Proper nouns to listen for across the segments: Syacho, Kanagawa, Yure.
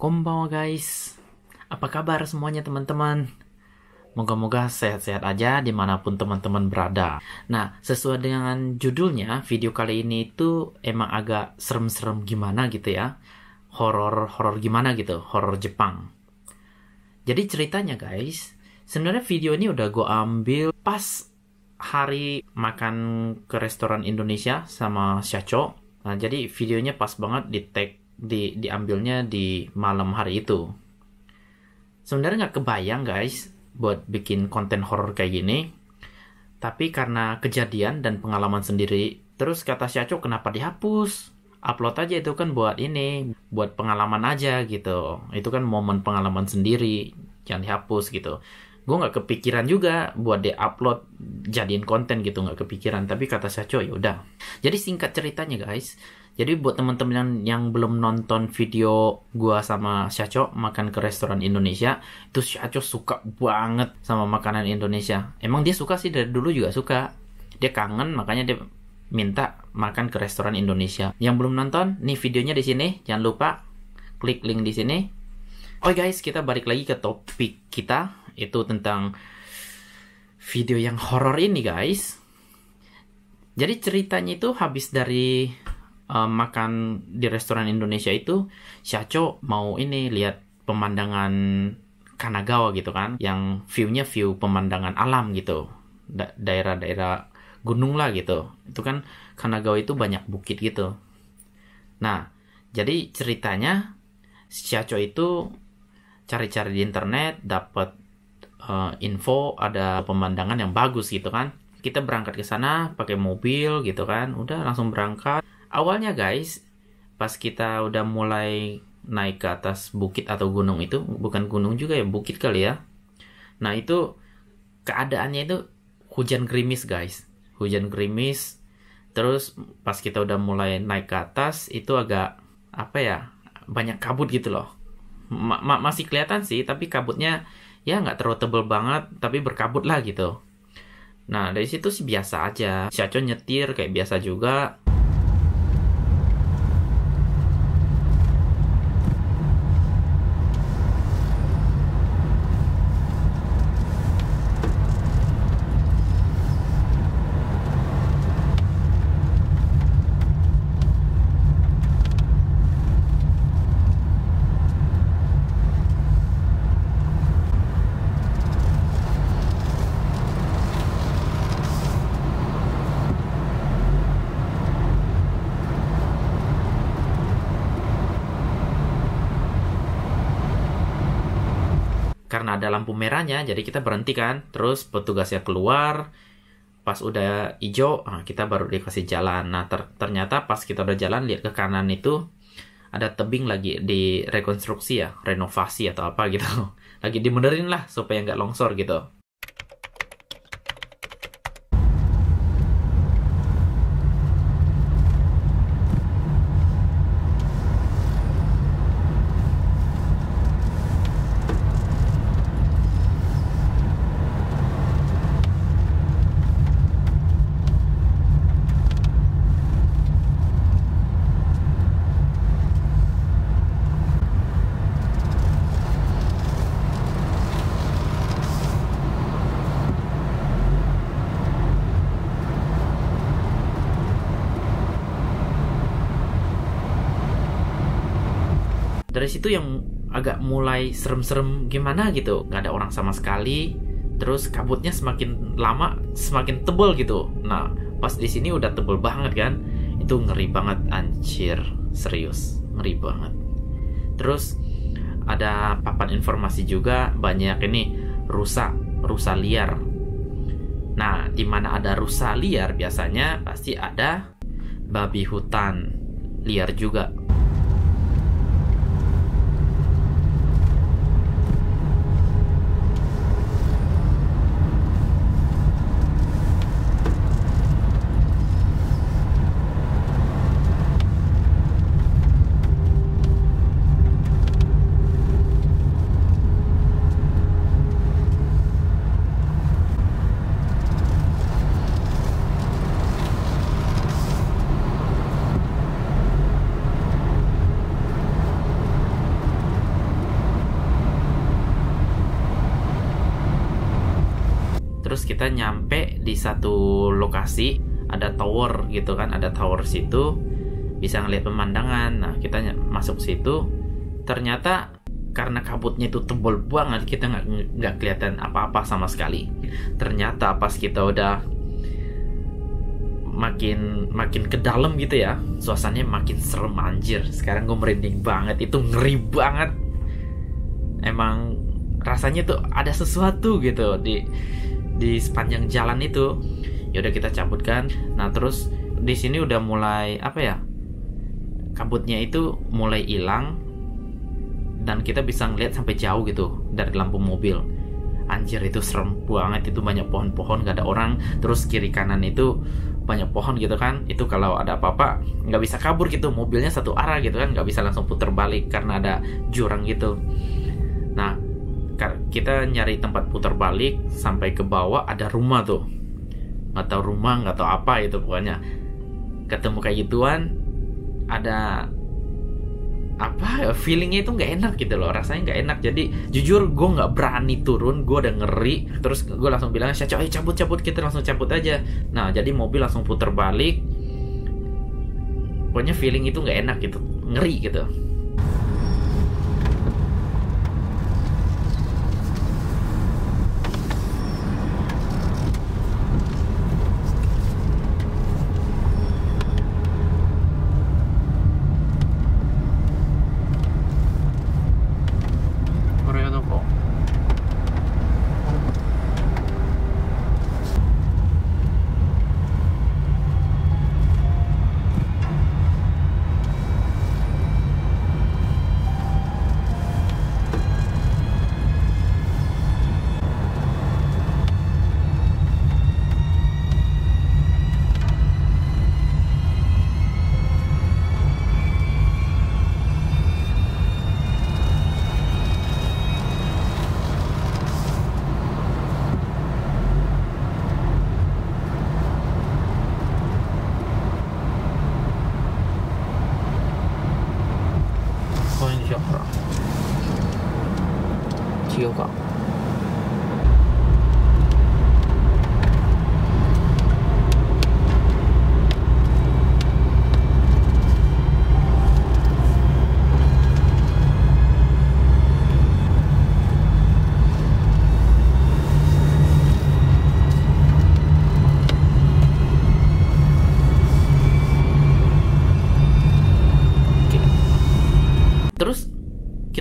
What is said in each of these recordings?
Konbanwa guys, apa kabar semuanya teman-teman? Moga-moga sehat-sehat aja dimanapun teman-teman berada. Nah, sesuai dengan judulnya, video kali ini itu emang agak serem-serem gimana gitu ya. Horor-horor gimana gitu, horor Jepang. Jadi ceritanya guys, sebenarnya video ini udah gue ambil pas hari makan ke restoran Indonesia sama Syacho. Nah, jadi videonya pas banget diambilnya di malam hari itu. Sebenarnya nggak kebayang guys buat bikin konten horor kayak gini, tapi karena kejadian dan pengalaman sendiri, terus kata Syacho kenapa dihapus, upload aja itu kan buat ini, buat pengalaman aja gitu, itu kan momen pengalaman sendiri, jangan dihapus gitu. Gue nggak kepikiran juga buat di-upload jadiin konten gitu, nggak kepikiran, tapi kata Syacho yaudah. Jadi singkat ceritanya guys, jadi buat teman-teman yang belum nonton video gua sama Syacho makan ke restoran Indonesia, itu Syacho suka banget sama makanan Indonesia. Emang dia suka sih, dari dulu juga suka. Dia kangen, makanya dia minta makan ke restoran Indonesia. Yang belum nonton, nih videonya di sini. Jangan lupa klik link di sini. Oke guys, kita balik lagi ke topik kita, itu tentang video yang horor ini guys. Jadi ceritanya itu habis dari makan di restoran Indonesia itu, Syacho mau ini lihat pemandangan Kanagawa gitu kan, yang viewnya view pemandangan alam gitu, daerah-daerah gunung lah gitu. Itu kan Kanagawa itu banyak bukit gitu. Nah, jadi ceritanya Syacho itu cari-cari di internet, dapat info ada pemandangan yang bagus gitu kan. Kita berangkat ke sana pakai mobil gitu kan, udah langsung berangkat. Awalnya guys, pas kita udah mulai naik ke atas bukit atau gunung itu, bukan gunung juga ya, bukit kali ya. Nah itu keadaannya itu hujan gerimis guys, hujan gerimis. Terus pas kita udah mulai naik ke atas itu agak apa ya, banyak kabut gitu loh. Masih kelihatan sih, tapi kabutnya ya nggak terlalu tebel banget, tapi berkabut lah gitu. Nah dari situ sih biasa aja, Syacho nyetir kayak biasa juga. Karena ada lampu merahnya, jadi kita berhenti kan. Terus petugasnya keluar, pas udah hijau, nah kita baru dikasih jalan. Nah ternyata pas kita udah jalan, lihat ke kanan itu ada tebing lagi di rekonstruksi ya, renovasi atau apa gitu. Lagi dibenerin lah supaya nggak longsor gitu. Dari situ yang agak mulai serem-serem gimana gitu, nggak ada orang sama sekali. Terus kabutnya semakin lama semakin tebel gitu. Nah pas di sini udah tebel banget kan, itu ngeri banget anjir, serius ngeri banget. Terus ada papan informasi juga, banyak ini rusa liar. Nah dimana ada rusa liar biasanya pasti ada babi hutan liar juga. terus kita nyampe di satu lokasi, ada tower gitu kan, ada tower situ, bisa ngeliat pemandangan. Nah, kita masuk situ, ternyata karena kabutnya itu tebal banget, kita nggak kelihatan apa-apa sama sekali. Ternyata pas kita udah makin ke dalam gitu ya, suasananya makin serem, anjir. Sekarang gue merinding banget, itu ngeri banget. Emang rasanya tuh ada sesuatu gitu di sepanjang jalan itu. Ya udah kita cabut kan. Nah, terus di sini udah mulai apa ya? Kabutnya itu mulai hilang dan kita bisa ngeliat sampai jauh gitu dari lampu mobil. Anjir, itu serem banget, itu banyak pohon-pohon, gak ada orang. Terus kiri kanan itu banyak pohon gitu kan. Itu kalau ada apa-apa nggak bisa kabur gitu, mobilnya satu arah gitu kan, nggak bisa langsung putar balik karena ada jurang gitu. Nah, kita nyari tempat putar balik, sampai ke bawah ada rumah tuh, nggak tahu rumah, nggak tahu apa itu, pokoknya ketemu kayak gituan. Ada apa, feelingnya itu nggak enak gitu loh, rasanya nggak enak. Jadi jujur gue nggak berani turun, gue udah ngeri. Terus gue langsung bilang, Syacho, ayo cabut, kita langsung cabut aja. Nah, jadi mobil langsung putar balik. Pokoknya feeling itu nggak enak gitu, ngeri gitu.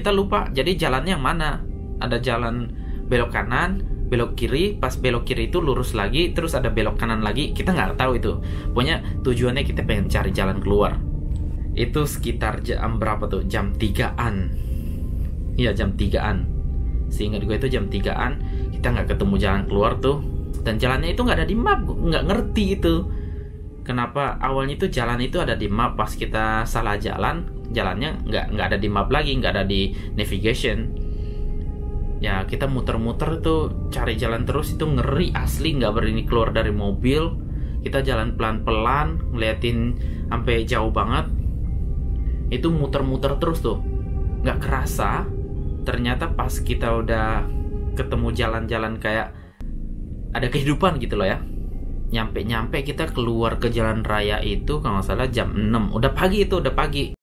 Kita lupa, jadi jalannya yang mana? Ada jalan belok kanan, belok kiri, pas belok kiri itu lurus lagi, terus ada belok kanan lagi, kita nggak tahu itu. Pokoknya tujuannya kita pengen cari jalan keluar. Itu sekitar jam berapa tuh? Jam 3-an. Iya, jam 3-an. Seingat gue itu jam 3-an, kita nggak ketemu jalan keluar tuh. Dan jalannya itu nggak ada di map, nggak ngerti itu. Kenapa awalnya itu jalan itu ada di map, pas kita salah jalan, jalannya nggak ada di map lagi, nggak ada di navigation. Ya kita muter-muter tuh, cari jalan terus, itu ngeri asli, nggak berani keluar dari mobil. Kita jalan pelan-pelan, ngeliatin sampai jauh banget. Itu muter-muter terus tuh, nggak kerasa. Ternyata pas kita udah ketemu jalan-jalan kayak ada kehidupan gitu loh ya. Nyampe-nyampe kita keluar ke jalan raya itu kalau nggak salah jam 6. Udah pagi itu, udah pagi.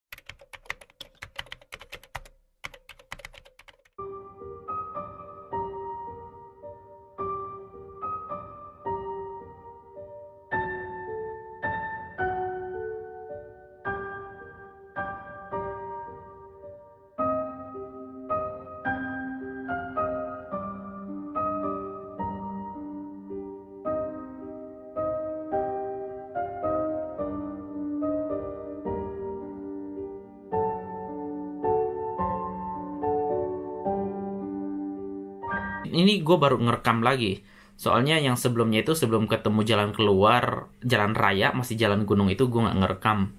Ini gue baru ngerekam lagi, soalnya yang sebelumnya itu sebelum ketemu jalan keluar, jalan raya masih jalan gunung itu gue nggak ngerekam.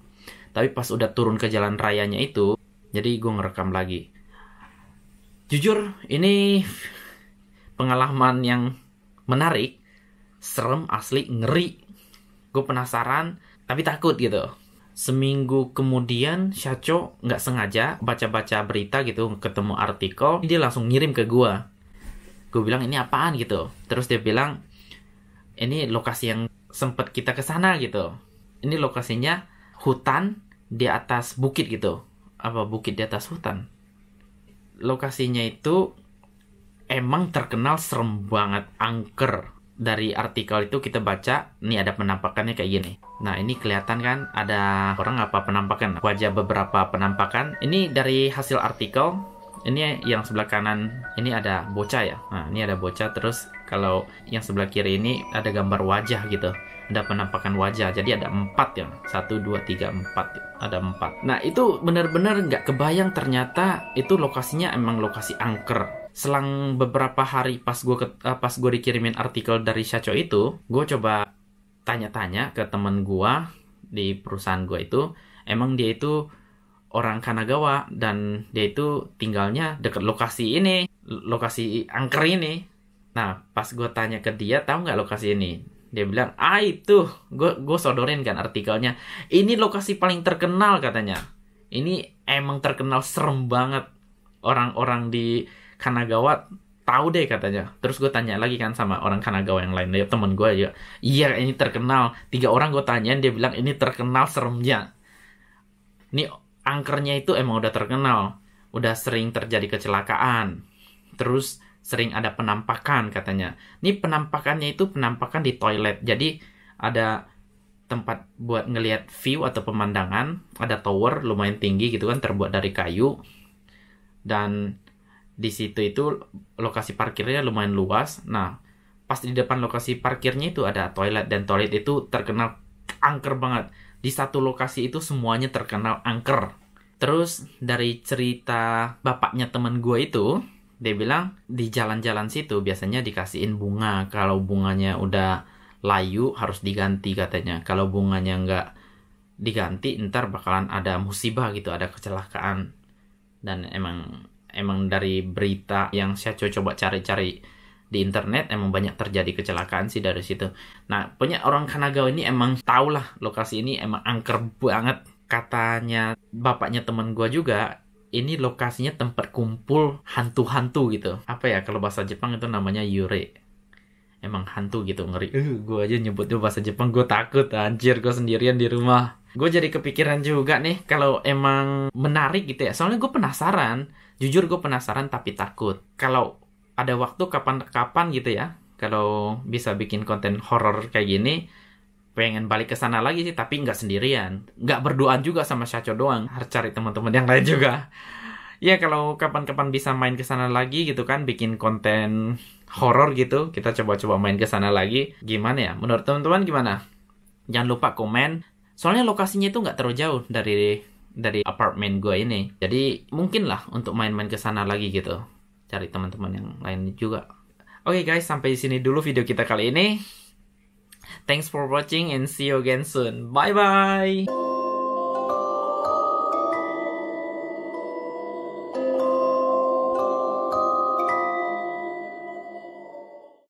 Tapi pas udah turun ke jalan rayanya itu, jadi gue ngerekam lagi. Jujur, ini pengalaman yang menarik, serem asli, ngeri. Gue penasaran, tapi takut gitu. Seminggu kemudian Syacho nggak sengaja baca-baca berita gitu, ketemu artikel, dia langsung ngirim ke gue. Gue bilang, ini apaan gitu. Terus dia bilang, ini lokasi yang sempat kita kesana gitu. Ini lokasinya hutan di atas bukit gitu. Apa bukit di atas hutan? Lokasinya itu emang terkenal serem banget, angker. Dari artikel itu kita baca, nih ada penampakannya kayak gini. Nah ini kelihatan kan ada orang apa penampakan, wajah beberapa penampakan. Ini dari hasil artikel, ini yang sebelah kanan, ini ada bocah ya. Nah ini ada bocah, terus kalau yang sebelah kiri ini ada gambar wajah gitu. Ada penampakan wajah, jadi ada 4 ya. 1, 2, 3, 4. Ada 4. Nah itu bener-bener nggak kebayang ternyata itu lokasinya emang lokasi angker. Selang beberapa hari pas gue dikirimin artikel dari Syacho itu, gue coba tanya-tanya ke temen gue di perusahaan gue itu, emang dia itu orang Kanagawa dan dia itu tinggalnya deket lokasi ini, lokasi angker ini. Nah, pas gue tanya ke dia, tahu nggak lokasi ini? Dia bilang, ah itu, gue sodorin kan artikelnya, ini lokasi paling terkenal katanya. Ini emang terkenal serem banget, orang-orang di Kanagawa tahu deh katanya. Terus gue tanya lagi kan sama orang Kanagawa yang lain, ya temen gue juga, iya ini terkenal. 3 orang gue tanyain, dia bilang ini terkenal seremnya. Ini angkernya itu emang udah terkenal, udah sering terjadi kecelakaan, terus sering ada penampakan katanya. Ini penampakannya itu penampakan di toilet. Jadi ada tempat buat ngelihat view atau pemandangan, ada tower lumayan tinggi gitu kan, terbuat dari kayu. Dan di situ itu lokasi parkirnya lumayan luas. Nah, pas di depan lokasi parkirnya itu ada toilet. Dan toilet itu terkenal angker banget. Di satu lokasi itu semuanya terkenal angker. Terus dari cerita bapaknya temen gue itu, dia bilang di jalan-jalan situ biasanya dikasihin bunga. Kalau bunganya udah layu harus diganti katanya. Kalau bunganya nggak diganti ntar bakalan ada musibah gitu, ada kecelakaan. Dan emang dari berita yang saya coba cari-cari di internet, emang banyak terjadi kecelakaan sih dari situ. Nah, punya orang Kanagawa ini emang tau lah lokasi ini emang angker banget. Katanya bapaknya temen gue juga, ini lokasinya tempat kumpul hantu-hantu gitu. Apa ya, kalau bahasa Jepang itu namanya Yure. Emang hantu gitu, ngeri. Gue aja nyebutnya bahasa Jepang, gue takut. Anjir, gue sendirian di rumah. Gue jadi kepikiran juga nih, kalau emang menarik gitu ya. Soalnya gue penasaran. Jujur gue penasaran tapi takut. Kalau ada waktu kapan-kapan gitu ya, kalau bisa bikin konten horor kayak gini, pengen balik ke sana lagi sih, tapi nggak sendirian. Nggak berduaan juga sama Syacho doang. Harus cari teman-teman yang lain juga. Ya kalau kapan-kapan bisa main ke sana lagi gitu kan, bikin konten horor gitu, kita coba-coba main ke sana lagi. Gimana ya? Menurut teman-teman gimana? Jangan lupa komen. Soalnya lokasinya itu nggak terlalu jauh dari apartemen gue ini. Jadi mungkin lah untuk main-main ke sana lagi gitu. Cari teman-teman yang lain juga. Oke guys, sampai sini dulu video kita kali ini. Thanks for watching and see you again soon. Bye bye.